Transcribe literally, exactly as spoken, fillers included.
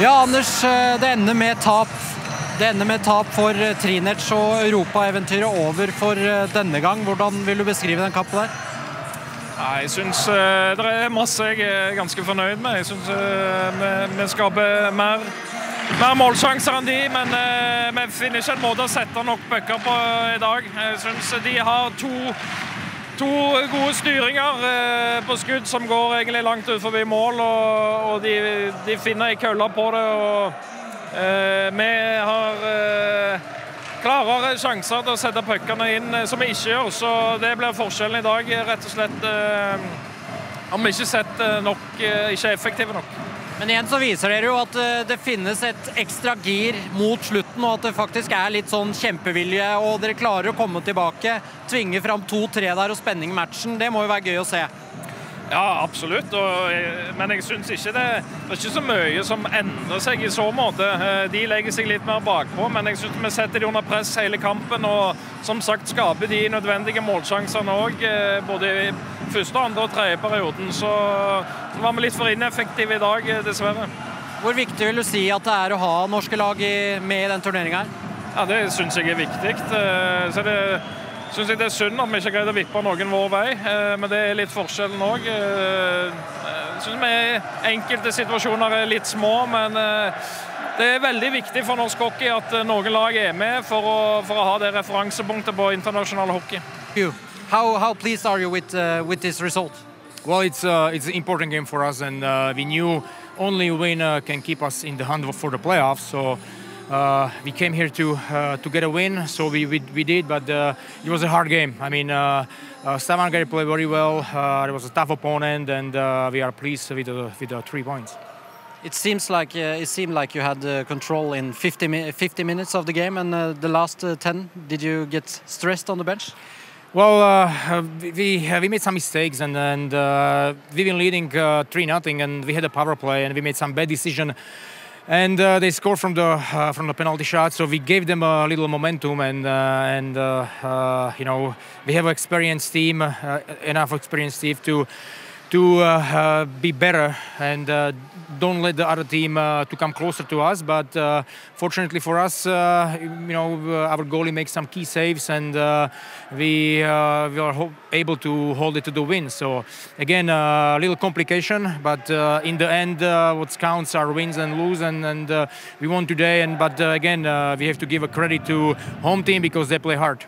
Ja, Anders, det ender med tap. Det ender med tap for Trinec og Europa-eventyret over for denne gang. Hvordan vil du beskrive den kampen der? Jeg synes det er masse jeg er ganske fornøyd med. Jeg synes vi, vi skaper mer, mer målsjanser enn de, men vi finner ikke en måte å sette nok bøkker på i dag. Jeg synes de har to... To gode styringer på skudd som går egentlig langt ut forbi mål, og, og de, de finner i køller på det. Og, eh, vi har eh, klarere sjanser til å sette puckene inn som vi ikke gjør, så det blir forskjellen i dag, rett og slett. Eh, har vi ikke sett nok, eh, ikke effektive nok. Men igjen så viser dere jo at det finnes et ekstra gir mot slutten, og at det faktisk er litt sånn kjempevilje, og dere klarer å komme tilbake, tvinge fram to tre der og spenning i matchen. Det må jo være gøy å se. Ja, absolutt, og, men jeg synes ikke det, det er ikke så mye som ender seg i så måte. De legger seg litt mer bakpå, men jeg synes vi setter de under press hele kampen, og som sagt skaper de nødvendige målsjansene også, både i første, andre og tredje perioden, så var vi litt for ineffektive i dag, dessverre. Hvor viktig vil du si at det er å ha norske lag med i den turneringen her? Ja, det synes jeg er viktig, så det... Synes jeg det er synd at vi ikke greide å vippe noen vår vei, men det er litt forskjellen også. Jeg synes vi enkelte situasjoner er litt små, men det er veldig viktig for norsk hockey at noen lag er med for å, for å ha det referansepunktet på internasjonal hockey. How, how pleased are you with, uh, with this result? Well, it's, uh, it's an important game for us, and uh, we knew only win uh, can keep us in the hunt for the playoffs, so... Uh, we came here to uh, to get a win, so we we, we did, but uh, it was a hard game. I mean, uh, uh, Stavanger played very well. Uh, it was a tough opponent, and uh, we are pleased with the with the three points. It seems like uh, it seemed like you had uh, control in fifty minutes of the game, and uh, the last uh, ten. Did you get stressed on the bench? Well, uh, we uh, we made some mistakes, and and uh, we've been leading three nothing, and we had a power play, and we made some bad decision. And uh, they scored from the uh, from the penalty shot, so we gave them a little momentum. And uh, and uh, uh, you know, we have an experienced team, uh, enough experienced team to to uh, uh, be better and uh, don't let the other team uh, to come closer to us. But uh, fortunately for us, uh, you know, our goalie makes some key saves, and uh, we uh, we are able to hold it to the win. So again, a uh, little complication, but uh, in the end, uh, what counts are wins and lose, and, and uh, we won today. And but uh, again, uh, we have to give a credit to home team because they play hard.